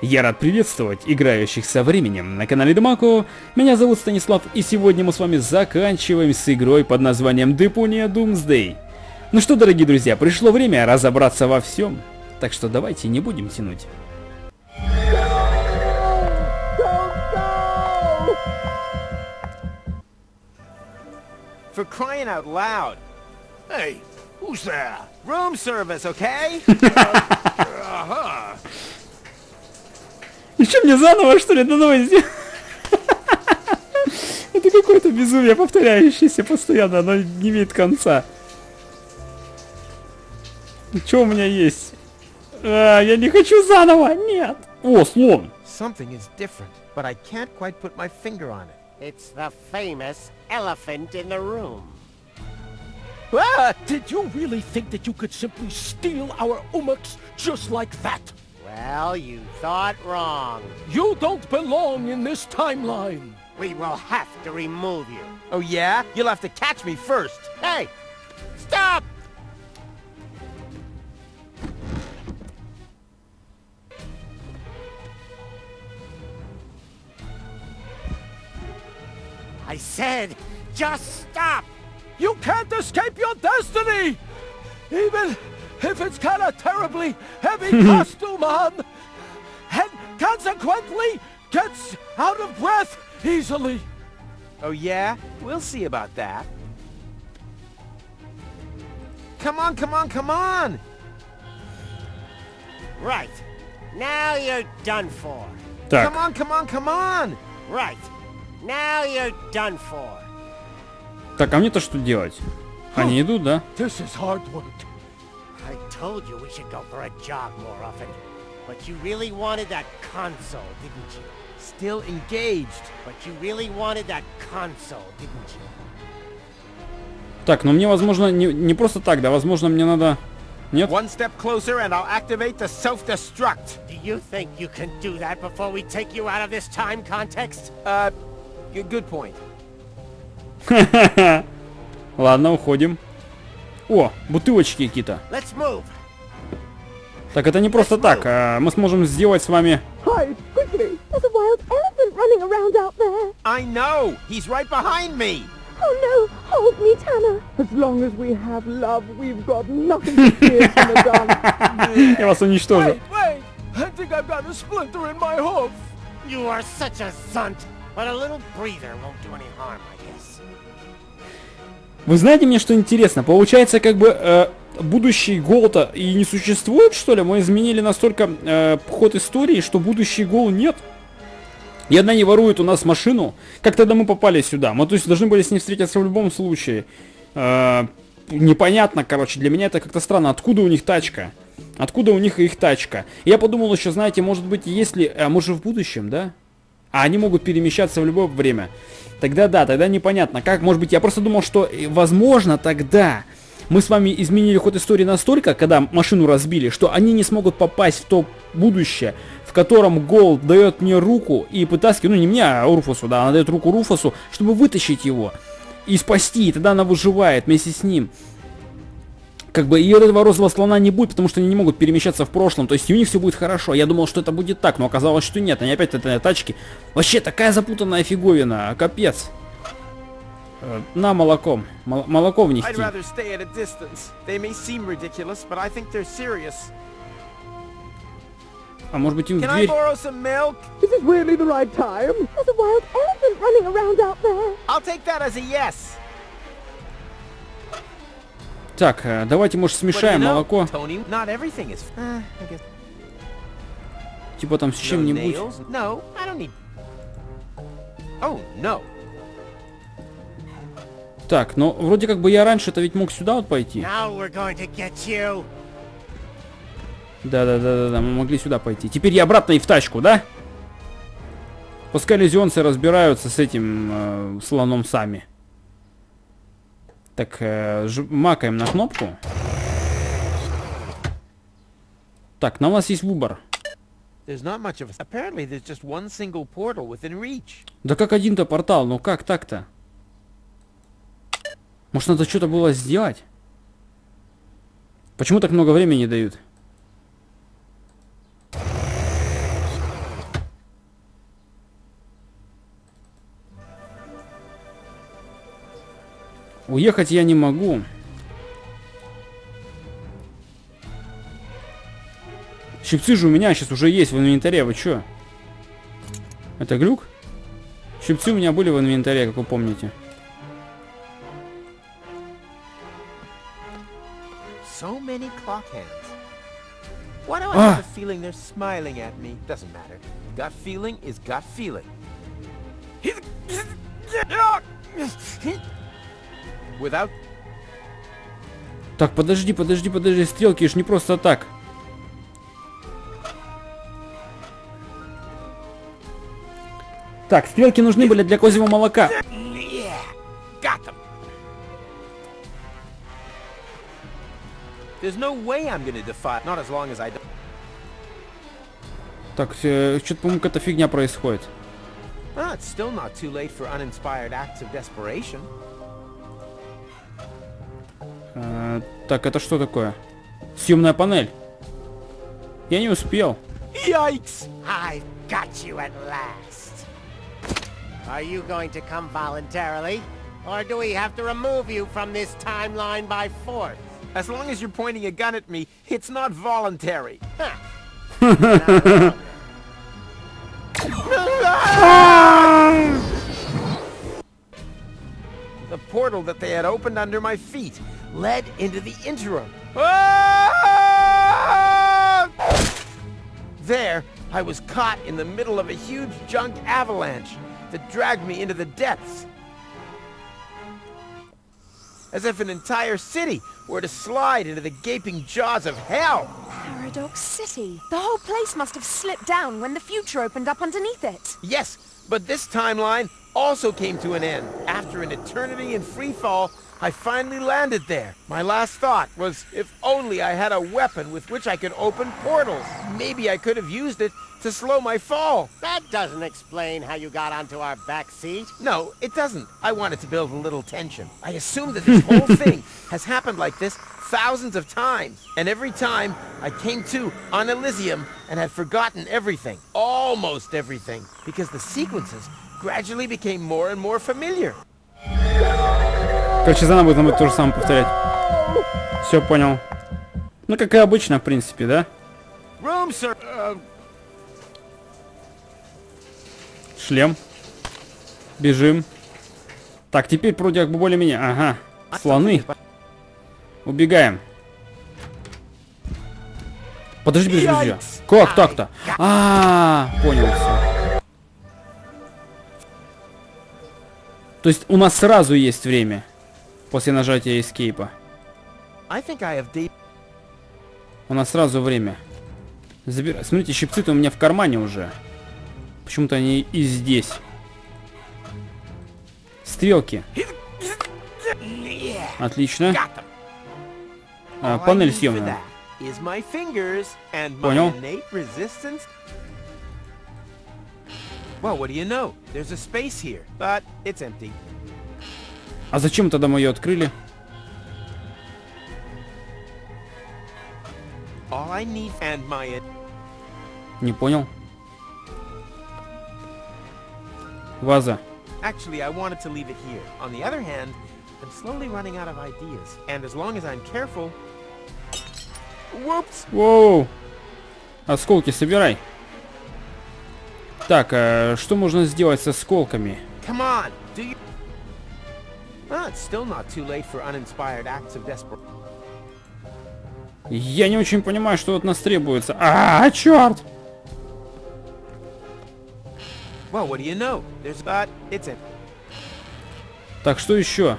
Я рад приветствовать играющих со временем на канале The Mako. Меня зовут Станислав, и сегодня мы с вами заканчиваем с игрой под названием Депония Doomsday. Ну что, дорогие друзья, пришло время разобраться во всем, так что давайте не будем тянуть. For crying out loud. Hey, who's there? Room service, okay? Ну что, мне заново, что ли, на новое сделать? Это какое-то безумие, повторяющееся постоянно, оно не имеет конца. Что у меня есть? Я не хочу заново, нет! О, слон! It's the famous elephant in the room. Ah, did you really think that you could simply steal our umaks just like that? Well, you thought wrong. You don't belong in this timeline. We will have to remove you. Oh yeah? You'll have to catch me first. Hey! Stop! I said, just stop! You can't escape your destiny! Even if it's got a terribly heavy costume on, and consequently gets out of breath easily. Oh yeah? We'll see about that. Come on, come on, come on! Right. Now you're done for. Duck. Come on, come on, come on! Right. Now you're done for. Так, а мне-то что делать? Они идут, да? This is hard work. I told you we should go for a jog more often. But you really wanted that console, didn't you? Still engaged. But you really wanted that console, didn't you? Так, но мне, возможно, не просто так, да, возможно, мне надо... Нет? One step closer and I'll activate the self-destruct. Do you think you can do that before we take you out of this time context? Good point. Ладно, уходим. О, бутылочки какие-то. Так, это не просто так. А мы сможем сделать с вами... Я вас уничтожу. Вы знаете, мне что интересно? Получается, как бы будущий гол-то и не существует, что ли? Мы изменили настолько ход истории, что будущий гол нет. И одна не ворует у нас машину. Как тогда мы попали сюда? Мы, то есть, должны были с ней встретиться в любом случае. Непонятно, короче, для меня это как-то странно. Откуда у них тачка? Откуда у них их тачка? Я подумал еще, знаете, может быть, если... мы же в будущем, да? А они могут перемещаться в любое время. Тогда да, тогда непонятно. Как, может быть, я просто думал, что, возможно, тогда мы с вами изменили ход истории настолько, когда машину разбили, что они не смогут попасть в то будущее, в котором Гол дает мне руку и вытаскивает, ну не мне, а Руфусу, да, она дает руку Руфусу, чтобы вытащить его и спасти, и тогда она выживает вместе с ним. Как бы и этого розового слона не будет, потому что они не могут перемещаться в прошлом. То есть у них все будет хорошо. Я думал, что это будет так, но оказалось, что нет. Они опять это тачки. Вообще такая запутанная фиговина, капец. На молоком. Молоко внести. А может быть им в дверь? Так, давайте, может, смешаем молоко. Типа там с чем-нибудь. Так, но вроде как бы я раньше-то ведь мог сюда вот пойти. Да-да-да-да, мы могли сюда пойти. Теперь я обратно и в тачку, да? Пускай лизионцы разбираются с этим слоном сами. Так, макаем на кнопку. Так, но у нас есть выбор. Да как один-то портал? Ну как так-то? Может, надо что-то было сделать? Почему так много времени дают? Уехать я не могу. Щипцы же у меня сейчас уже есть в инвентаре, вы чё? Это глюк? Щипцы у меня были в инвентаре, как вы помните. Так, подожди, стрелки ж не просто так. Так, стрелки нужны были для козьего молока. Так, что-то, по-моему, какая-то фигня происходит. Так, это что такое? Съемная панель. Я не успел. Yikes! I've got you at last. Are you going to come voluntarily, or do we have to remove you from this timeline by force? As long as you're pointing a gun at me, it's not voluntary. The portal that they had opened under my feet led into the interim. There, I was caught in the middle of a huge junk avalanche that dragged me into the depths. As if an entire city were to slide into the gaping jaws of hell. Paradox City. The whole place must have slipped down when the future opened up underneath it. Yes, but this timeline also came to an end. After an eternity in free fall, I finally landed there. My last thought was, if only I had a weapon with which I could open portals. Maybe I could have used it to slow my fall. That doesn't explain how you got onto our back seat. No, it doesn't. I wanted to build a little tension. I assumed that this whole thing has happened like this thousands of times. And every time, I came to on Elysium and had forgotten everything. Almost everything. Because the sequences gradually became more and more familiar. Короче, заново будем то же самое повторять. Все понял. Ну, как и обычно, в принципе, да? Шлем. Бежим. Так, теперь вроде как бы более-менее. Ага. Слоны. Убегаем. Подожди. Как так-то? Понял все. То есть у нас сразу есть время. После нажатия эскейпа. У нас сразу время. Смотрите, щипцы-то у меня в кармане уже. Почему-то они и здесь. Стрелки. Отлично. Панель съемная. Понял. А зачем тогда мы ее открыли? Не понял. Ваза. Воу. Осколки собирай. Так, а что можно сделать с осколками? Я не очень понимаю, что от нас требуется. Черт! Так, что еще?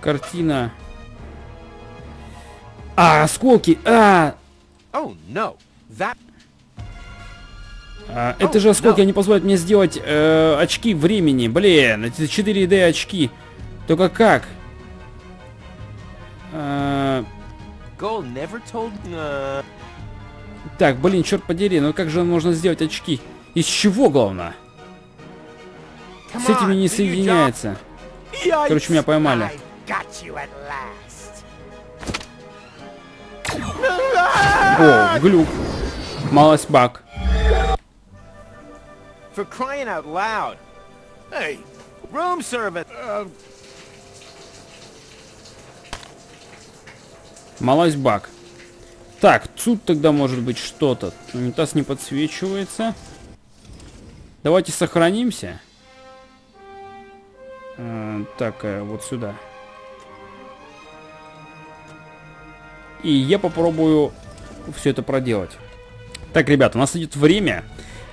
Картина. Осколки. Это же осколки, они позволят мне сделать очки времени. Блин, эти 4D очки. Только как? Так, блин, черт подери, ну как же можно сделать очки? Из чего, главное? С этими не соединяется. Короче, меня поймали. О, глюк. Малость баг. Малась баг. Так, тут тогда может быть что-то. Унитаз не подсвечивается. Давайте сохранимся. Так, вот сюда. И я попробую все это проделать. Так, ребята, у нас идет время.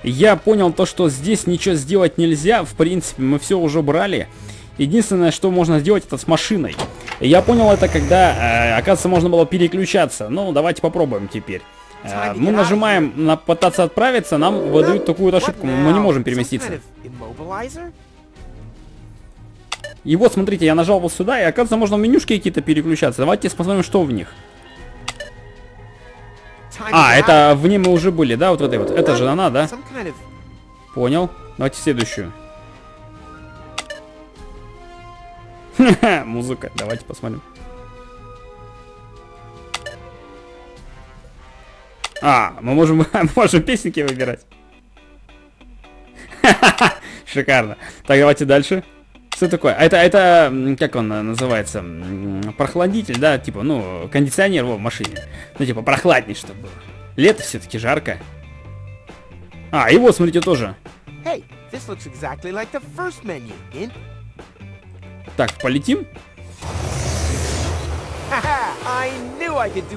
Я понял то, что здесь ничего сделать нельзя. В принципе, мы все уже брали. Единственное, что можно сделать, это с машиной. Я понял это, когда, оказывается, можно было переключаться. Ну, давайте попробуем теперь. Мы нажимаем на «пытаться отправиться», нам выдают такую ошибку. Мы не можем переместиться. И вот, смотрите, я нажал вот сюда, и, оказывается, можно в менюшки какие-то переключаться. Давайте посмотрим, что в них. А, это в ней мы уже были, да? Вот в этой вот. Это же она, да? Понял. Давайте следующую. Музыка. Давайте посмотрим. А, мы можем песенки выбирать. Шикарно. Так, давайте дальше. Что такое? Это, как он называется? Прохладитель, да? Типа, ну, кондиционер в машине. Ну, типа, прохладнее, чтобы было. Лето все-таки жарко. А, и вот, смотрите, тоже. Hey, this looks exactly like the first menu, in? Так, полетим.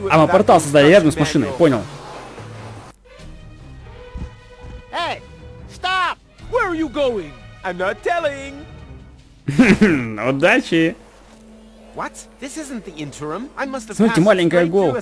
А, мы портал создали рядом с машиной, понял. Hey, stop! Where are you going? I'm not telling. Удачи! Смотрите, маленькая голова.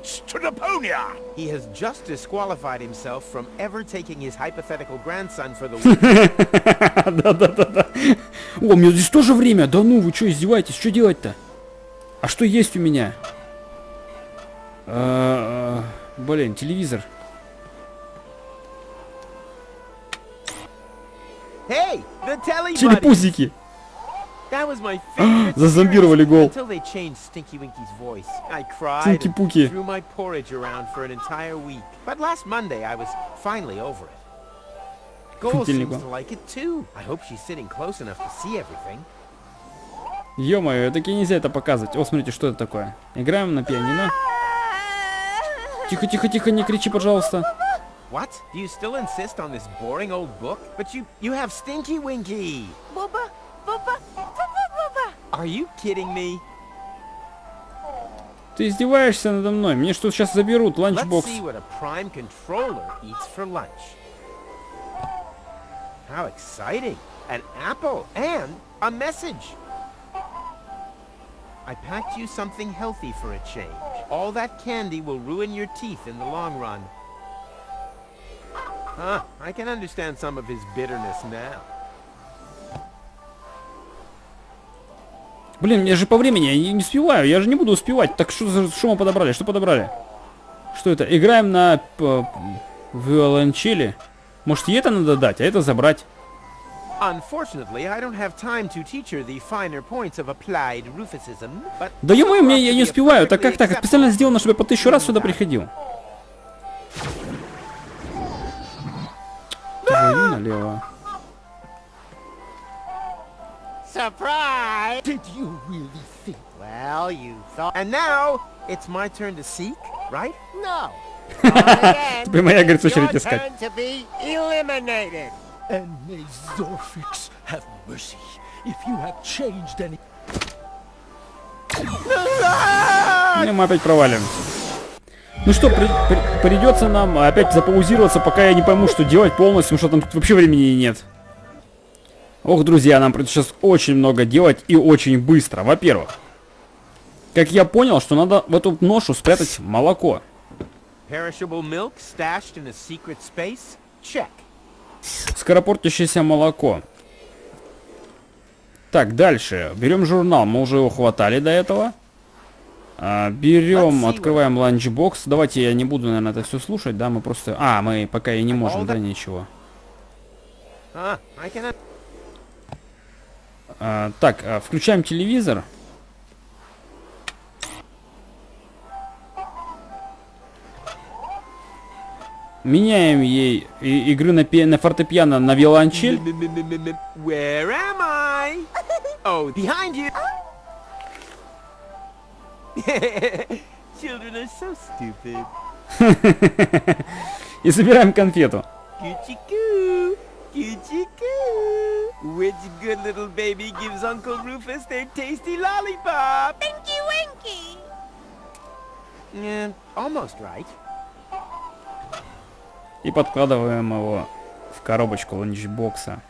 Leads to Naponia. He has just disqualified himself from ever taking his hypothetical grandson for the week. Да-да-да-да. О, у меня здесь тоже время. Да ну, вы что, издеваетесь? Что делать-то? А что есть у меня? Блин, телевизор. Телепузики. Зазомбировали гол. Стинки-пуки. Ё-моё, таки нельзя это показывать. О, смотрите, что это такое. Играем на пианино. Тихо-тихо-тихо, не кричи, пожалуйста. What? Do you still insist on this boring old book? But you have Stinky Winky. Are you kidding me? Ты издеваешься надо мной? Мне что, сейчас заберут ланчбокс? Блин, я же по времени, я не успеваю, я же не буду успевать. Так что мы подобрали? Что подобрали? Что это? Играем на виолончели. Может, ей это надо дать, а это забрать? Да ё-моё, я не успеваю. Так как так? Специально сделано, чтобы я по 1000 раз сюда приходил. Твою налево. Surprise! Did you really think? Well, you thought. And now it's my turn to seek, right? No. Теперь моя, говорит, очередь искать. To be eliminated. And may Zorfix have mercy if you have changed any. Ну, мы опять провалим. Ну что, придется нам опять запаузироваться, пока я не пойму, что делать полностью, потому что там вообще времени нет. Ох, друзья, нам придется сейчас очень много делать и очень быстро. Во-первых, как я понял, что надо в эту ношу спрятать молоко. Скоропортящееся молоко. Так, дальше. Берем журнал. Мы уже его хватали до этого. Берем, открываем ланчбокс. Давайте я не буду, наверное, это все слушать, да? Мы просто... А, мы пока и не можем, да, ничего. Так, включаем телевизор. Меняем ей игры на фортепиано на виолончель. Where am I? Oh, behind you. Children are so stupid. И собираем конфету. Ку-чику, ку-чику. Which good little baby gives Uncle Rufus their tasty lollipop? Winky-winky. Almost right. И подкладываем его в коробочку ланчбокса.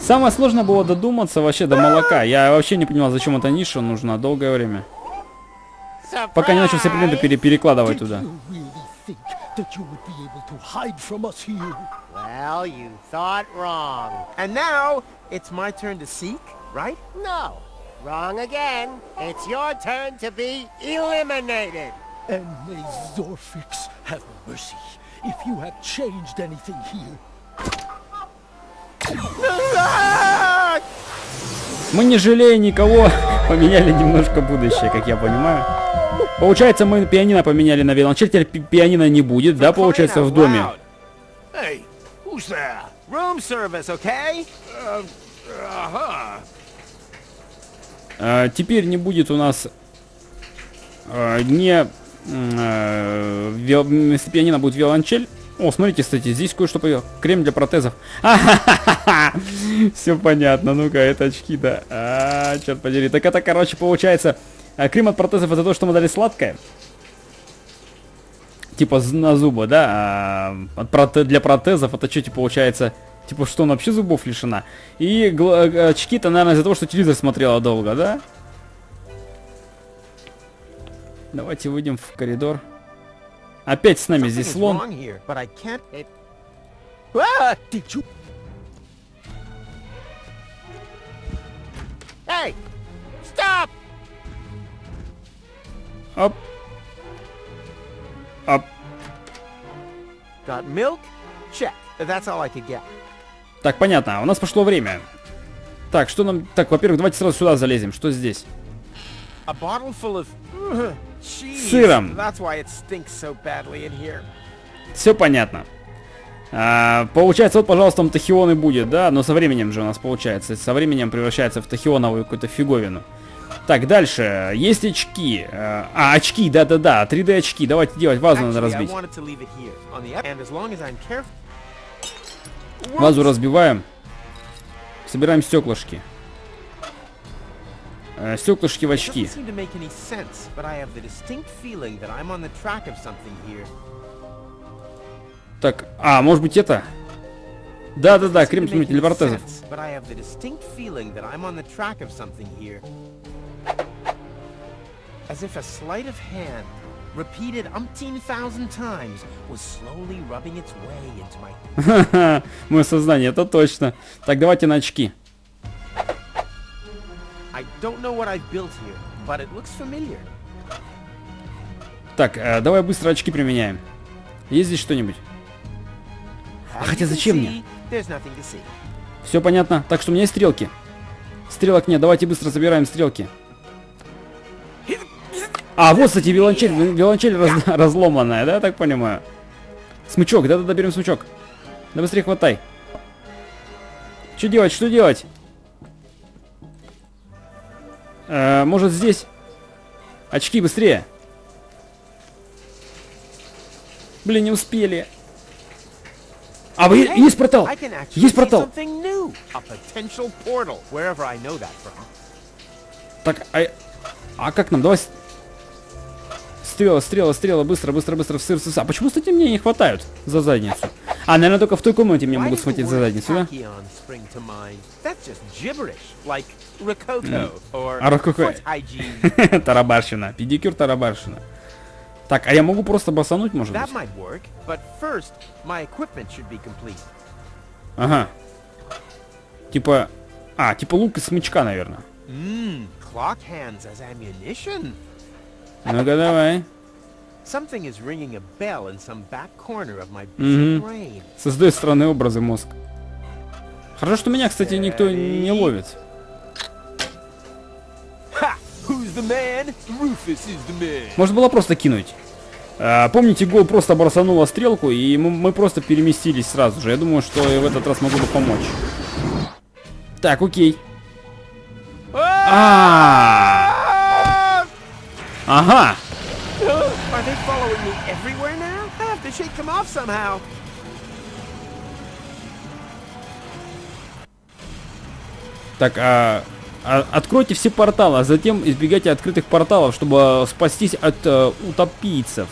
Самое сложное было додуматься вообще до молока. Я вообще не понимал, зачем эта ниша нужна долгое время. Пока не начал все предметы перекладывать туда. Wrong again. It's your turn to be eliminated. And may Zorfix have mercy if you have changed anything here. Мы не жалея никого, поменяли немножко будущее, как я понимаю. Получается, мы пианино поменяли на виолончель, теперь пианино не будет, да, получается, в доме. Hey, who's there? Room service, okay? Теперь не будет у нас вместо пианино будет виолончель. О, смотрите, кстати, здесь кое-что появилось. Крем для протезов. Все понятно. Ну-ка, это очки, да. Черт подери. Так это, короче, получается, крем от протезов это то, что мы дали сладкое. Типа на зубы, да? Для протезов это что, типа, получается... Типа, что он вообще зубов лишена. И очки-то, наверное, из-за того, что телевизор смотрела долго, да? Давайте выйдем в коридор. Опять с нами здесь слон. Эй! Стоп! Оп. Оп. Got milk? Check. That's all I could get. Так, понятно, у нас пошло время. Так, что нам... Так, во-первых, давайте сразу сюда залезем. Что здесь? Сыром. Все понятно. Получается, вот, пожалуйста, он тахион и будет, да? Но со временем же у нас получается. Со временем превращается в тахионовую какую-то фиговину. Так, дальше. Есть очки. Очки, да-да-да. 3D очки. Давайте делать. Вазу надо разбить. Вазу разбиваем. Собираем стеклышки. Стеклышки в очки. Так, может быть это? Да-да-да, крем для телепортезов. Ха-ха, мое сознание, это точно. Так, давайте на очки. Так, давай быстро очки применяем. Есть здесь что-нибудь? Хотя зачем мне? Все понятно. Так что у меня есть стрелки. Стрелок нет, давайте быстро забираем стрелки. Вот, кстати, виолончель. Виолончель разломанная, да, так понимаю? Смычок, да-да-да, берем смычок. Да быстрее хватай. Что делать, что делать? Может здесь? Очки, быстрее. Блин, не успели. Есть портал! Есть портал! Так, как нам? Давай... Стрела, стрела, стрела, быстро, быстро, быстро, в сыр. А почему, кстати, мне не хватают за задницу? Наверное, только в той комнате мне могут схватить за задницу, да? Рококо. Тарабарщина. Педикюр тарабарщина. Так, я могу просто басануть, может быть? Ага. Типа... типа лук из смычка, наверное. Ну-ка, давай. Создает странные образы мозг. Хорошо, что меня, кстати, никто не ловит. Можно было просто кинуть. Помните, Гол просто бросанула стрелку, и мы просто переместились сразу же. Я думаю, что я в этот раз могу бы помочь. Так, окей. Ага. Так, откройте все порталы, а затем избегайте открытых порталов, чтобы спастись от утопийцев.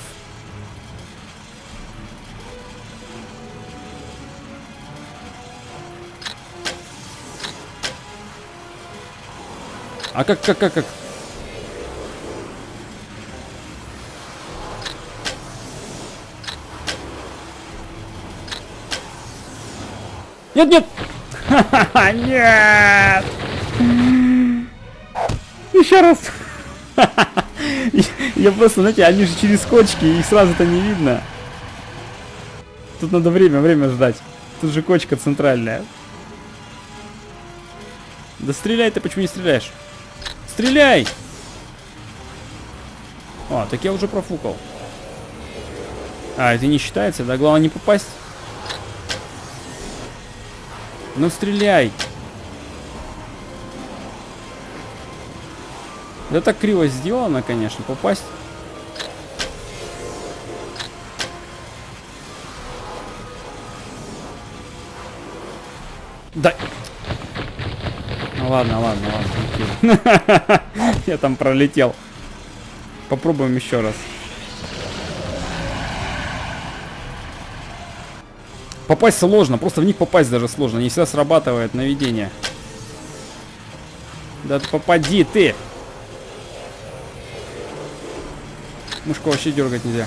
А как? Нет! Ха-ха-ха, нет! Еще раз! Я просто, знаете, они же через кочки, их сразу-то не видно. Тут надо время ждать. Тут же кочка центральная. Да стреляй ты, почему не стреляешь? Стреляй! А, так я уже профукал. А, это не считается, да? Главное не попасть. Ну стреляй! Да так криво сделано, конечно, попасть. Да. Ну, ладно, окей. Я там пролетел. Попробуем еще раз. Попасть сложно, просто в них попасть даже сложно. Не всегда срабатывает наведение. Да попади ты! Мышку вообще дергать нельзя.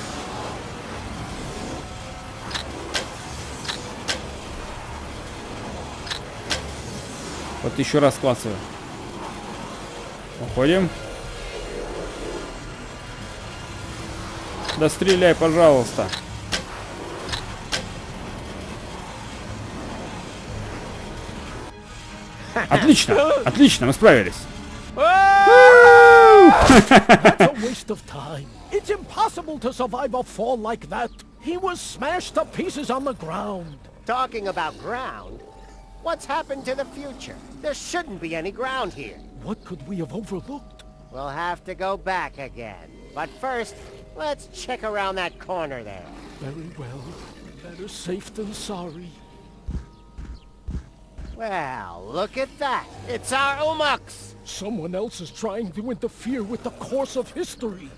Вот еще раз клацаю. Уходим. Да стреляй, пожалуйста. Отлично, мы справились. Well, look at that. It's our Umux. Someone else is trying to interfere with the course of history.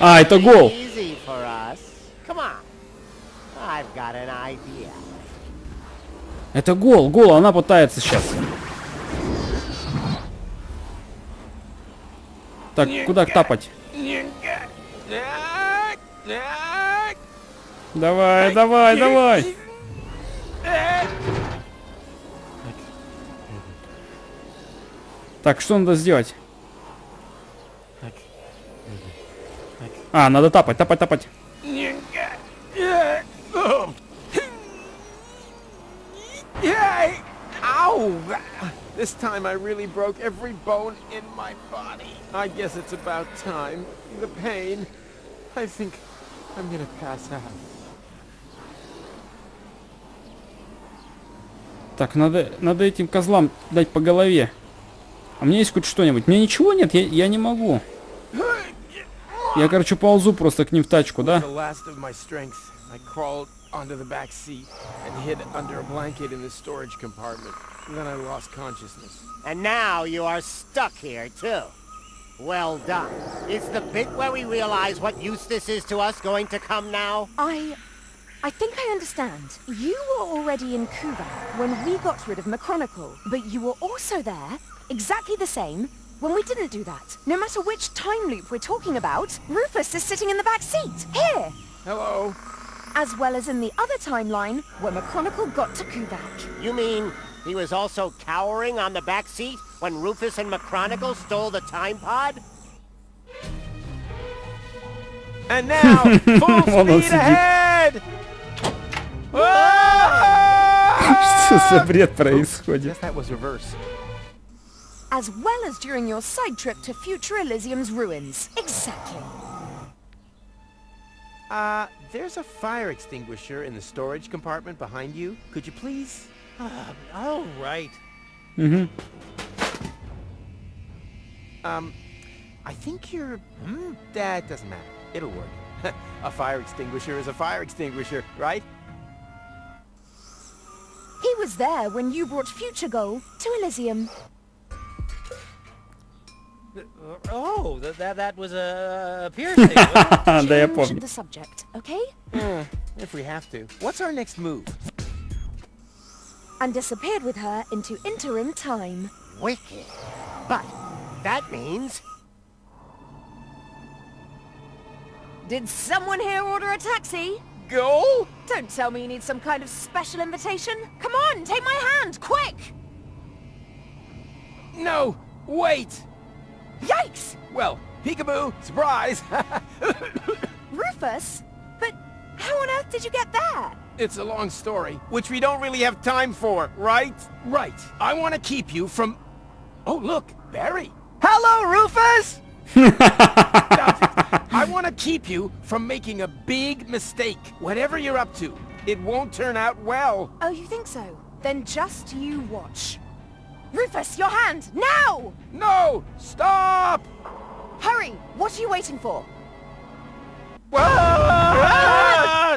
Ah, it's a goal. Easy for us. Come on. I've got an idea. Это гол, она пытается сейчас. Так, куда тапать? Давай! Так, что надо сделать? А, надо тапать. This time I really broke every bone in my body. I guess it's about time. The pain. I think I'm gonna pass out. Так, надо этим козлам дать по голове. А мне есть хоть что-нибудь? Мне ничего нет, я не могу. Я, короче, ползу просто к ним в тачку, да? Well done. Is the bit where we realize what use this is to us going to come now? I think I understand. You were already in Cuba when we got rid of McChronicle, but you were also there, exactly the same, when we didn't do that. No matter which time loop we're talking about, Rufus is sitting in the back seat, here! Hello. as well as in the other timeline where McChronicle got to Kuvak. You mean he was also cowering on the back seat when Rufus and McChronicle stole the time pod? And now, full speed ahead! Что за бред происходит? As well as during your side trip to future Elysium's ruins. Exactly. There's a fire extinguisher in the storage compartment behind you. Could you please? All right. I think you're... That doesn't matter. It'll work. A fire extinguisher is a fire extinguisher, right? He was there when you brought Future Goal to Elysium. Oh, that was a piercing. Да, я помню. The subject, okay? If we have to. What's our next move? And disappeared with her into interim time. Wicked. But that means... Did someone here order a taxi? Go? Don't tell me you need some kind of special invitation. Come on, take my hand, quick! No, wait! Yikes! Well, peekaboo, surprise! Rufus? But how on earth did you get that? It's a long story, which we don't really have time for, right? Right. I want to keep you from... Oh, look, Barry! Hello, Rufus! I want to keep you from making a big mistake. Whatever you're up to, it won't turn out well. Oh, you think so? Then just you watch. Rufus, your hand, now! No! Stop! Hurry! What are you waiting for? Well,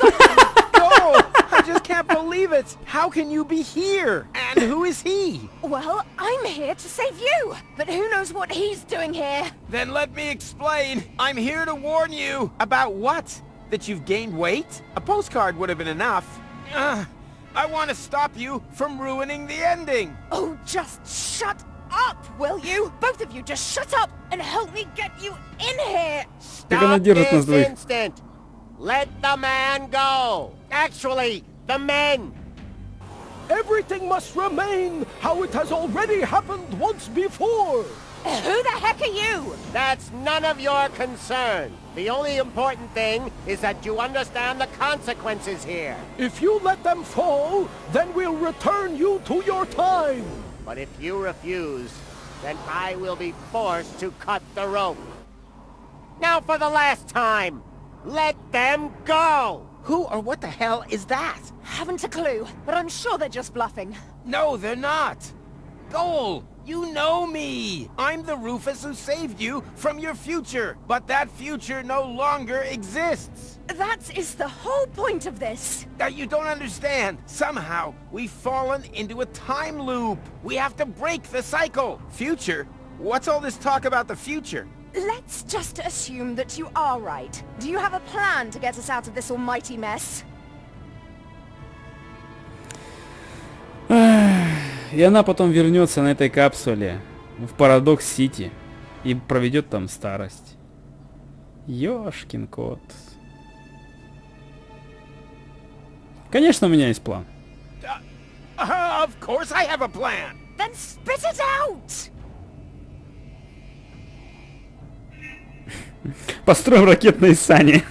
go! I just can't believe it! How can you be here? And who is he? Well, I'm here to save you! But who knows what he's doing here? Then let me explain! I'm here to warn you! About what? That you've gained weight? A postcard would have been enough. I want to stop you from ruining the ending! Oh, just shut up, will you? Both of you, just shut up and help me get you in here! Stop this instant! Let the man go! Actually, the men! Everything must remain how it has already happened once before! Who the heck are you? That's none of your concern. The only important thing is that you understand the consequences here. If you let them fall, then we'll return you to your time. But if you refuse, then I will be forced to cut the rope. Now for the last time, let them go! Who or what the hell is that? Haven't a clue, but I'm sure they're just bluffing. No, they're not. Goal! You know me! I'm the Rufus who saved you from your future, but that future no longer exists! That is the whole point of this! Now you don't understand! Somehow, we've fallen into a time loop! We have to break the cycle! Future? What's all this talk about the future? Let's just assume that you are right. Do you have a plan to get us out of this almighty mess? И она потом вернется на этой капсуле в Парадокс Сити и проведет там старость. Ёшкин кот. Конечно, у меня есть план. Of course I have a plan. Then spit it out. Построим ракетные сани.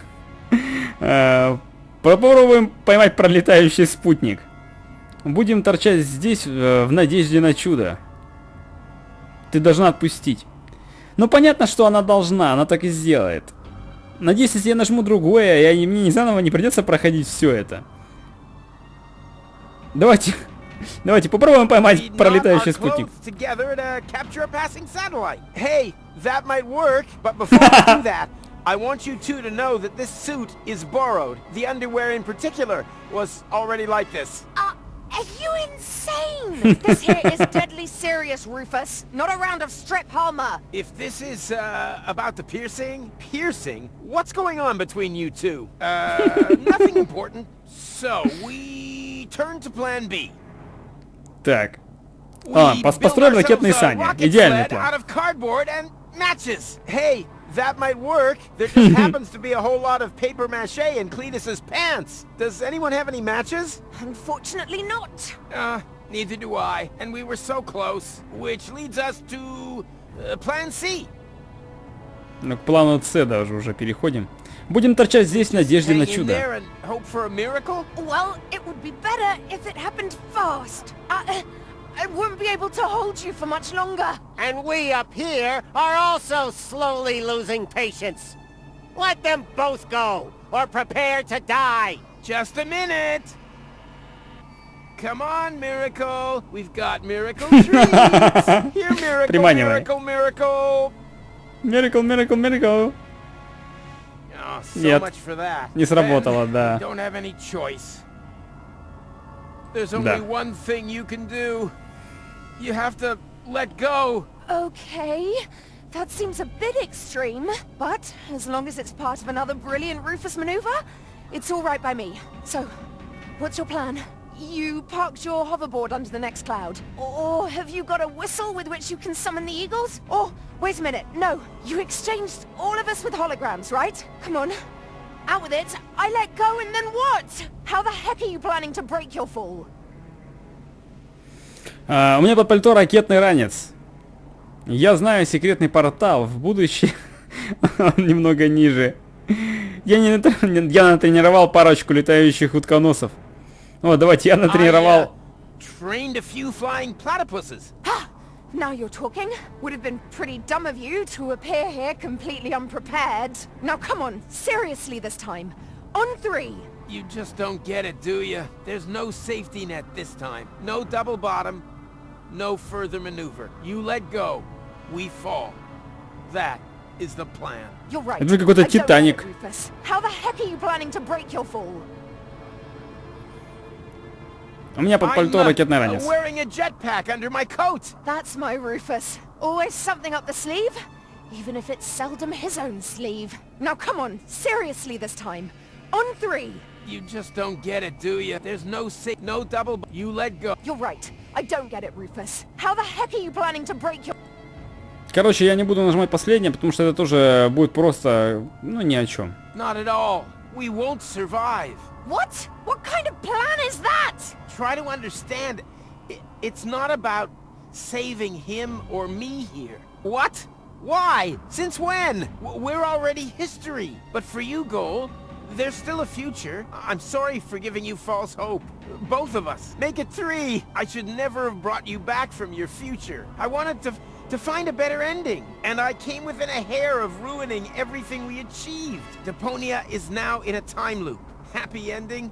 Попробуем поймать пролетающий спутник. Будем торчать здесь в надежде на чудо. Ты должна отпустить. Но понятно, что она должна, она так и сделает. Надеюсь, если я нажму другое, мне заново не придется проходить все это. Давайте попробуем поймать пролетающий спутник. I want you two to know that this suit is borrowed. The underwear in particular was already like this. Are you insane? This here is deadly serious, Rufus. Not a round of strip armor. If this is about the piercing? What's going on between you two? Nothing important. So we turn to plan B. Так. Построим ракетные сани. Идеальный план. Out of cardboard and matches. Hey, That might work. There just happens to be a whole lot of paper mache in Cletus's pants. Does anyone have any matches? Unfortunately not. Neither do I. And we were so close. Which leads us to... Plan C. Ну, к плану С даже уже переходим. Будем торчать здесь в надежде на чудо. I won't be able to hold you for much longer. And we up here are also slowly losing patience. Let them both go, or prepare to die. Just a minute. Come on, Miracle. We've got Miracle treats. Here, Miracle, Miracle, Miracle. Miracle, Miracle, Miracle. Oh, so much for that. Не сработало, да. Don't have any choice. There's only one thing you can do. You have to let go. Okay, that seems a bit extreme, but as long as it's part of another brilliant Rufus maneuver, it's all right by me. So, what's your plan? You parked your hoverboard under the next cloud, or have you got a whistle with which you can summon the eagles? Or wait a minute, no, you exchanged all of us with holograms, right? Come on. Out with it. I let go, and then what? How the heck are you planning to break your fall? У меня под пальто ракетный ранец. Я знаю секретный портал в будущее. Он немного ниже. Я натренировал парочку летающих утконосов. О, давайте я натренировал. Now you're talking. Would have been pretty dumb of you to appear here completely unprepared. Now come on, seriously this time. On three. You just don't get it, do you? There's no safety net this time. No double bottom. No further maneuver. You let go. We fall. That is the plan. You're right. Это какой-то Титаник. How the heck are you planning to break your fall? У меня под пальто ракетный ранец. Короче, я не буду нажимать последнее, потому что это тоже будет просто, ну, ни о чем. What? What kind of plan is that? Try to understand. It's not about saving him or me here. What? Why? Since when? We're already history. But for you, Goal, there's still a future. I'm sorry for giving you false hope. Both of us. Make it three. I should never have brought you back from your future. I wanted to find a better ending, and I came within a hair of ruining everything we achieved. Deponia is now in a time loop. Happy ending?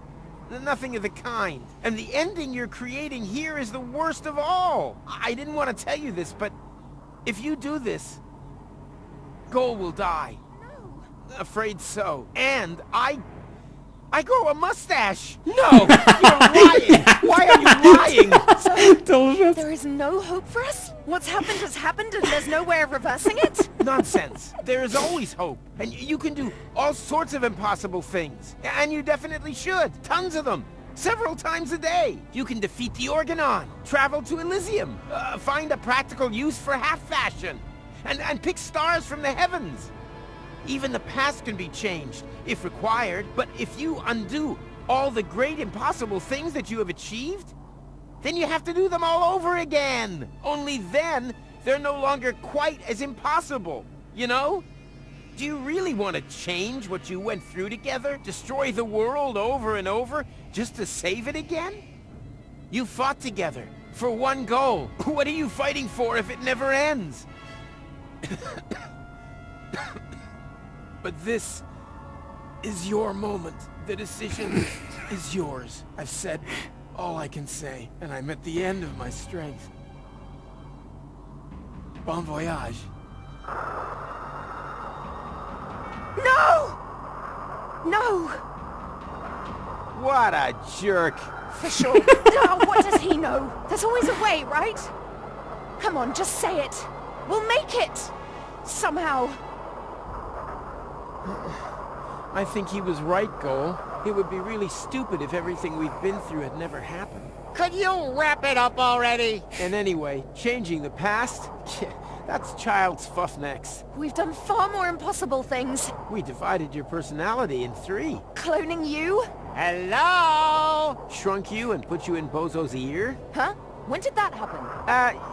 Nothing of the kind. And the ending you're creating here is the worst of all. I didn't want to tell you this, but if you do this, Goal will die. No. Afraid so. And I grow a mustache. No, you're lying. Why are you lying? So, there is no hope for us? What's happened has happened, and there's no way of reversing it? Nonsense. There is always hope. And you can do all sorts of impossible things. And you definitely should. Tons of them. Several times a day. You can defeat the Organon, travel to Elysium, find a practical use for half fashion, and pick stars from the heavens. Even the past can be changed, if required. But if you undo all the great impossible things that you have achieved, then you have to do them all over again. Only then, they're no longer quite as impossible, you know? Do you really want to change what you went through together? Destroy the world over and over, just to save it again? You fought together, for one goal. What are you fighting for if it never ends? But this is your moment. The decision is yours. I've said all I can say, and I'm at the end of my strength. Bon voyage. No! No! What a jerk. For sure. Oh, what does he know? There's always a way, right? Come on, just say it. We'll make it. Somehow. I think he was right, Goal. It would be really stupid if everything we've been through had never happened. Could you wrap it up already? And anyway, changing the past? That's child's fuffnecks. We've done far more impossible things. We divided your personality in three. Cloning you? Hello? Shrunk you and put you in Bozo's ear? Huh? When did that happen?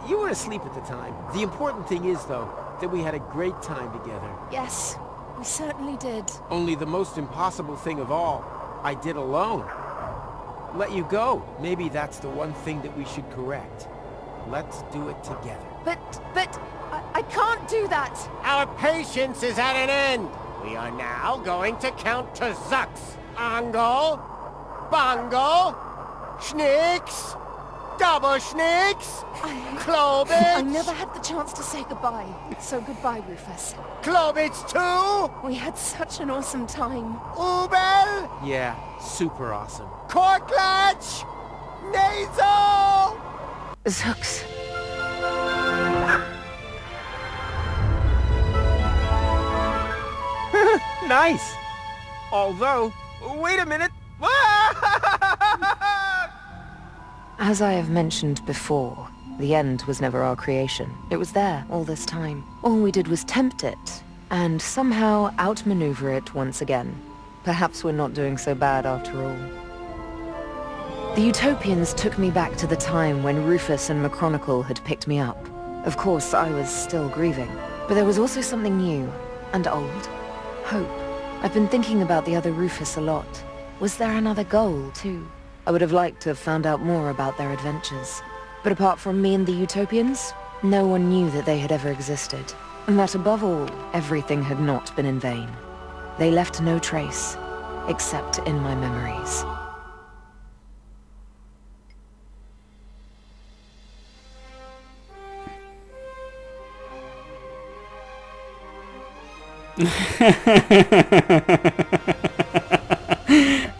You were asleep at the time. The important thing is, though, that we had a great time together. Yes, we certainly did. Only the most impossible thing of all, I did alone. Let you go. Maybe that's the one thing that we should correct. Let's do it together. But I can't do that. Our patience is at an end. We are now going to count to Zucks. Angle, Bongo, Schnicks, Double Schnicks, Klobitz. I never had the chance to say goodbye. So goodbye, Rufus. Klobitz too? We had such an awesome time. Ubel? Yeah, super awesome. Korklatch! Nasal! Zucks. Nice! Although, wait a minute! As I have mentioned before, the end was never our creation. It was there all this time. All we did was tempt it, and somehow outmaneuver it once again. Perhaps we're not doing so bad after all. The Utopians took me back to the time when Rufus and McChronicle had picked me up. Of course, I was still grieving, but there was also something new and old. Hope. I've been thinking about the other Rufus a lot. Was there another goal, too? I would have liked to have found out more about their adventures. But apart from me and the Utopians, no one knew that they had ever existed. And that above all, everything had not been in vain. They left no trace, except in my memories.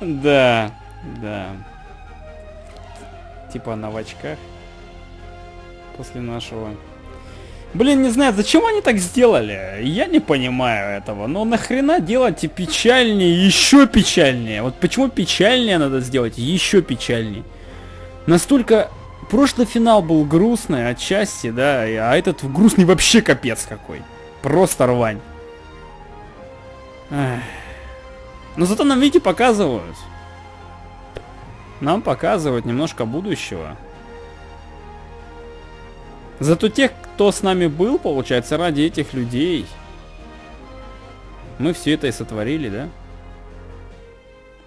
Да. Типа она в очках. После нашего... Блин, не знаю, зачем они так сделали? Я не понимаю этого. Но нахрена делать печальнее, еще печальнее? Вот почему печальнее надо сделать, еще печальнее? Настолько... Прошлый финал был грустный, отчасти, да. А этот грустный вообще капец какой. Просто рвань. Но зато нам, видите, показывают. Нам показывают немножко будущего. Зато тех, кто с нами был, получается, ради этих людей. Мы все это и сотворили, да?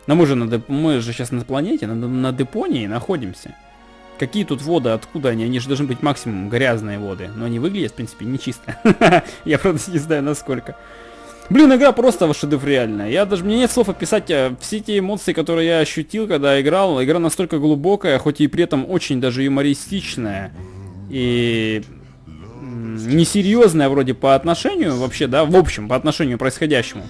Но мы же сейчас на планете, на депонии находимся. Какие тут воды, откуда они? Они же должны быть максимум грязные воды. Но они выглядят, в принципе, нечисто. Я, правда, не знаю, насколько... Блин, игра просто шедевральная. Мне нет слов описать все те эмоции, которые я ощутил, когда играл. Игра настолько глубокая, хоть и при этом очень даже юмористичная. И несерьезная вроде по отношению вообще, да, в общем, по отношению к происходящему.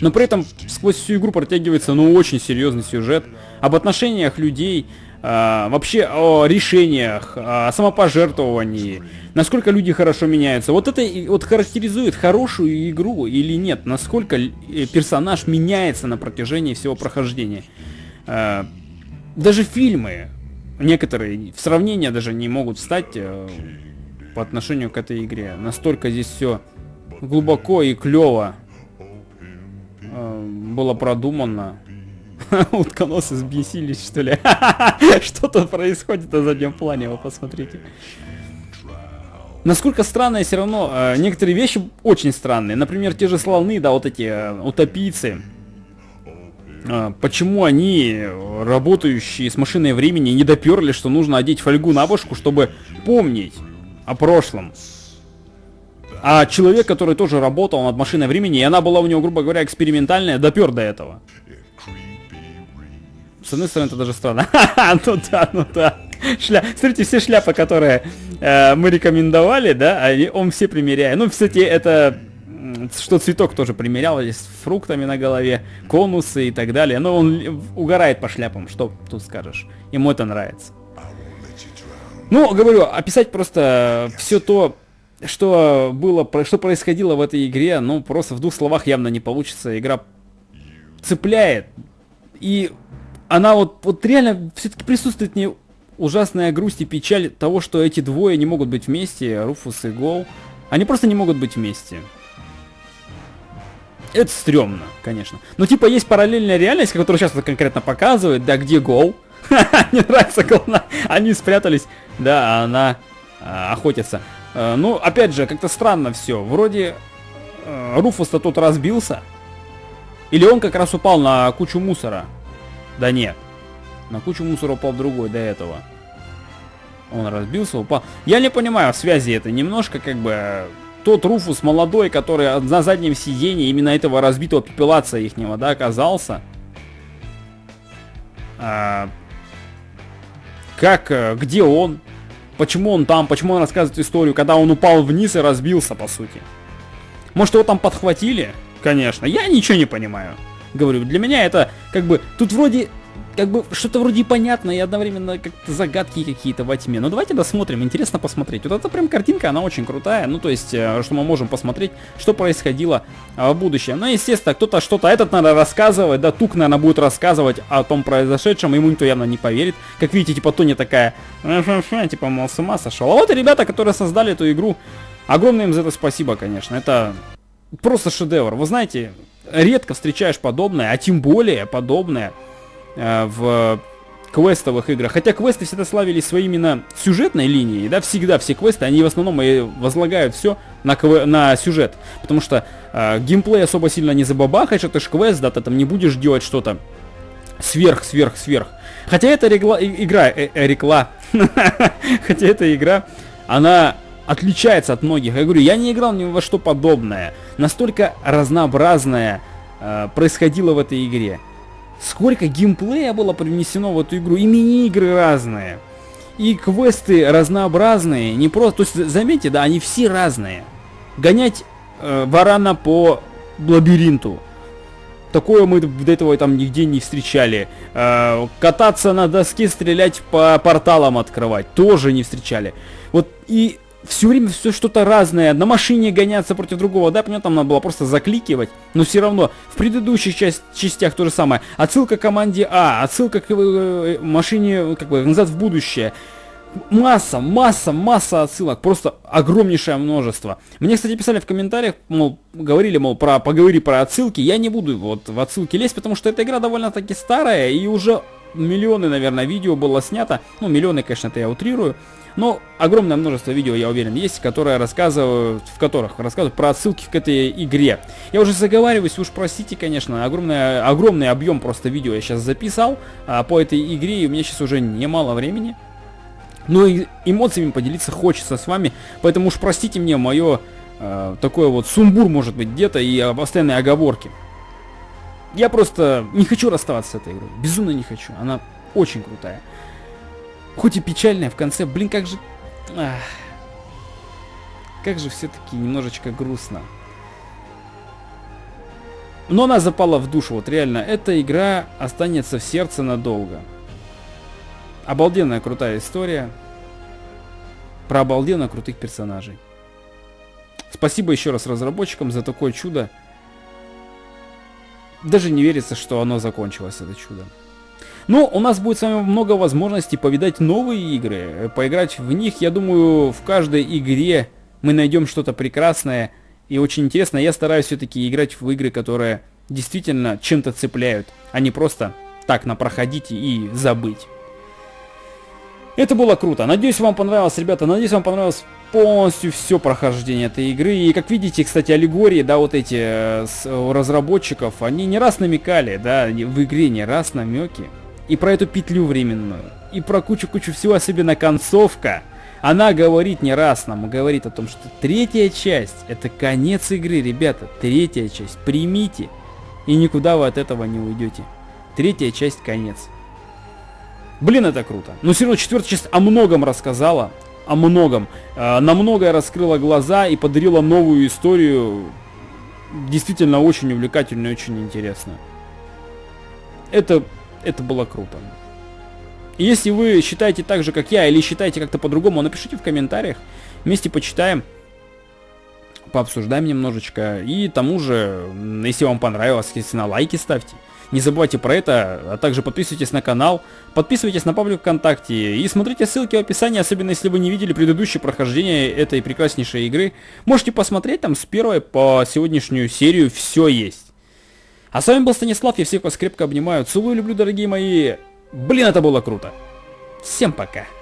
Но при этом сквозь всю игру протягивается, ну, очень серьезный сюжет. Об отношениях людей, вообще о решениях, о самопожертвовании. Насколько люди хорошо меняются. Вот это и вот характеризует хорошую игру или нет. Насколько персонаж меняется на протяжении всего прохождения. Даже фильмы некоторые в сравнение даже не могут встать по отношению к этой игре. Настолько здесь все глубоко и клево было продумано. Утконосы сбесились, что ли? Что-то происходит на заднем плане, вы посмотрите. Насколько странные все равно, некоторые вещи очень странные. Например, те же слоны, да, вот эти утопийцы. Почему они, работающие с машиной времени, не доперли, что нужно одеть фольгу на башку, чтобы помнить о прошлом? А человек, который тоже работал над машиной времени, и она была у него, грубо говоря, экспериментальная, допер до этого. С одной стороны, это даже странно. Ну да, ну да. Смотрите, все шляпы, которые мы рекомендовали, да, он все примеряет. Ну, кстати, это... Что цветок тоже примерял, здесь с фруктами на голове, конусы и так далее. Но он угорает по шляпам, что тут скажешь. Ему это нравится. Ну, говорю, описать просто все то, что было, что происходило в этой игре, ну, просто в двух словах явно не получится. Игра цепляет. И она вот реально все-таки присутствует в ней ужасная грусть и печаль того, что эти двое не могут быть вместе, Руфус и Гол. Они просто не могут быть вместе. Это стрёмно, конечно. Но типа есть параллельная реальность, которую сейчас конкретно показывает. Да где Гол? Мне нравится Гол. Они спрятались. Да, она охотится. Ну, опять же, как-то странно все. Вроде Руфус-то тут разбился. Или он как раз упал на кучу мусора. Да нет. На кучу мусора упал другой до этого. Он разбился, упал. Я не понимаю связи это. Немножко как бы... Тот Руфус молодой, который на заднем сиденье именно этого разбитого пепелаца ихнего, да, оказался. Как, где он? Почему он там? Почему он рассказывает историю, когда он упал вниз и разбился, по сути? Может, его там подхватили? Конечно. Я ничего не понимаю. Говорю, для меня это как бы... Тут вроде... Как бы что-то вроде понятно и одновременно как-то загадки какие-то во тьме. Но давайте досмотрим, интересно посмотреть. Вот эта прям картинка, она очень крутая. Ну, то есть, что мы можем посмотреть, что происходило в будущем. Ну, естественно, кто-то что-то, этот надо рассказывать. Да, Тук, наверное, будет рассказывать о том произошедшем. Ему никто явно не поверит. Как видите, типа Тони такая, типа, мол, с ума сошел. А вот и ребята, которые создали эту игру. Огромное им за это спасибо, конечно. Это просто шедевр. Вы знаете, редко встречаешь подобное, а тем более подобное в квестовых играх. Хотя квесты всегда славились своей именно сюжетной линией, да, всегда все квесты, они в основном и возлагают все на сюжет, потому что геймплей особо сильно не забабахаешь, это ж квест, да, ты там не будешь делать что-то сверх. Хотя эта игра, она отличается от многих. Я говорю, я не играл ни во что подобное. Настолько разнообразное происходило в этой игре. Сколько геймплея было привнесено в эту игру, и мини-игры разные, и квесты разнообразные, не просто... То есть, заметьте, да, они все разные. Гонять варана по лабиринту. Такое мы до этого там нигде не встречали. Кататься на доске, стрелять по порталам открывать, тоже не встречали. Вот и все время все что-то разное. На машине гоняться против другого. Да, понятно, там надо было просто закликивать. Но все равно в предыдущих частях то же самое. Отсылка к команде А. Отсылка к машине, как бы, назад в будущее. Масса отсылок. Просто огромнейшее множество. Мне, кстати, писали в комментариях, мол, говорили, мол, поговори про отсылки. Я не буду вот в отсылки лезть, потому что эта игра довольно-таки старая. И уже миллионы, наверное, видео было снято. Ну, миллионы, конечно, это я утрирую. Но огромное множество видео, я уверен, есть, в которых рассказывают про отсылки к этой игре. Я уже заговариваюсь, уж простите, конечно, огромный объем просто видео я сейчас записал по этой игре, и у меня сейчас уже немало времени. Но и эмоциями поделиться хочется с вами, поэтому уж простите мне мое такое вот сумбур, может быть, где-то, и постоянные оговорки. Я просто не хочу расставаться с этой игрой, безумно не хочу, она очень крутая. Хоть и печальная в конце, блин, как же... Ах, как же все-таки немножечко грустно. Но она запала в душу, вот реально. Эта игра останется в сердце надолго. Обалденная крутая история. Про обалденно крутых персонажей. Спасибо еще раз разработчикам за такое чудо. Даже не верится, что оно закончилось, это чудо. Но у нас будет с вами много возможностей повидать новые игры, поиграть в них. Я думаю, в каждой игре мы найдем что-то прекрасное и очень интересное. Я стараюсь все-таки играть в игры, которые действительно чем-то цепляют, а не просто так напроходить и забыть. Это было круто. Надеюсь, вам понравилось, ребята. Надеюсь, вам понравилось полностью все прохождение этой игры. И как видите, кстати, аллегории, да, вот эти у разработчиков, они не раз намекали, да, в игре не раз намеки. И про эту петлю временную, и про кучу-кучу всего, особенно концовка. Она говорит не раз нам, говорит о том, что третья часть – это конец игры, ребята. Третья часть, примите, и никуда вы от этого не уйдете. Третья часть – конец. Блин, это круто. Но все равно четвертая часть о многом рассказала, о многом. На многое раскрыла глаза и подарила новую историю, действительно очень увлекательную, очень интересную. Это было круто. Если вы считаете так же, как я, или считаете как-то по-другому, напишите в комментариях. Вместе почитаем, пообсуждаем немножечко. И тому же, если вам понравилось, естественно, лайки ставьте. Не забывайте про это, а также подписывайтесь на канал, подписывайтесь на паблик ВКонтакте и смотрите ссылки в описании, особенно если вы не видели предыдущее прохождение этой прекраснейшей игры. Можете посмотреть, там с первой по сегодняшнюю серию все есть. А с вами был Станислав, я всех вас крепко обнимаю, целую, люблю, дорогие мои. Блин, это было круто. Всем пока.